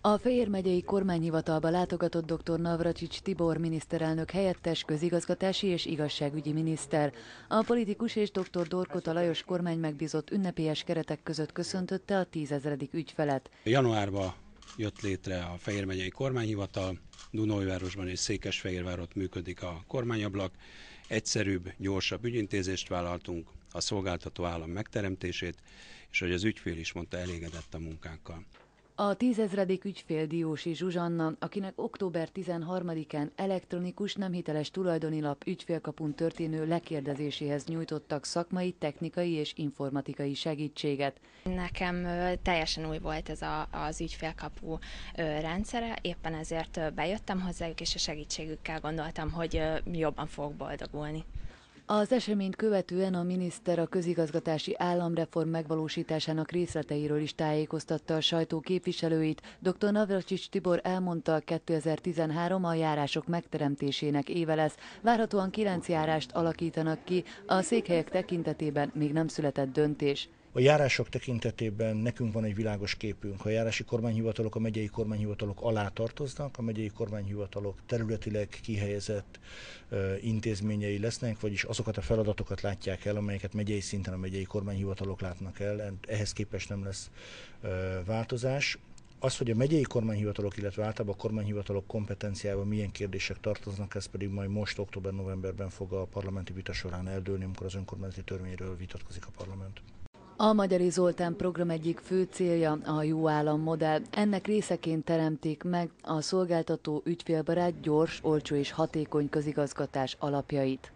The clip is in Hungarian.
A Fejér megyei kormányhivatalba látogatott dr. Navracsics Tibor miniszterelnök helyettes, közigazgatási és igazságügyi miniszter. A politikus és dr. Dorkota Lajos kormány megbízott ünnepélyes keretek között köszöntötte a 10.000. ügyfelet. Januárban jött létre a Fejér megyei kormányhivatal, Dunaújvárosban és Székesfehérváron működik a Kormányablak. Egyszerűbb, gyorsabb ügyintézést vállaltunk, a szolgáltató állam megteremtését, és hogy az ügyfél is mondta, elégedett a munkánkkal. A 10.000. ügyfél Diósi Zsuzsanna, akinek október 13-án elektronikus, nem hiteles tulajdonilap ügyfélkapun történő lekérdezéséhez nyújtottak szakmai, technikai és informatikai segítséget. Nekem teljesen új volt ez az ügyfélkapu rendszere, éppen ezért bejöttem hozzájuk, és a segítségükkel gondoltam, hogy jobban fogok boldogulni. Az eseményt követően a miniszter a közigazgatási államreform megvalósításának részleteiről is tájékoztatta a sajtó képviselőit. Dr. Navracsics Tibor elmondta, 2013 a járások megteremtésének éve lesz. Várhatóan 9 járást alakítanak ki, a székhelyek tekintetében még nem született döntés. A járások tekintetében nekünk van egy világos képünk. A járási kormányhivatalok a megyei kormányhivatalok alá tartoznak, a megyei kormányhivatalok területileg kihelyezett intézményei lesznek, vagyis azokat a feladatokat látják el, amelyeket megyei szinten a megyei kormányhivatalok látnak el, ehhez képest nem lesz változás. Az, hogy a megyei kormányhivatalok, illetve általában a kormányhivatalok kompetenciájában milyen kérdések tartoznak, ez pedig majd most október-novemberben fog a parlamenti vita során eldőlni, amikor az önkormányzati törvényről vitatkozik a parlament. A Magyary Zoltán program egyik fő célja a jó állam modell. Ennek részeként teremtik meg a szolgáltató, ügyfélbarát, gyors, olcsó és hatékony közigazgatás alapjait.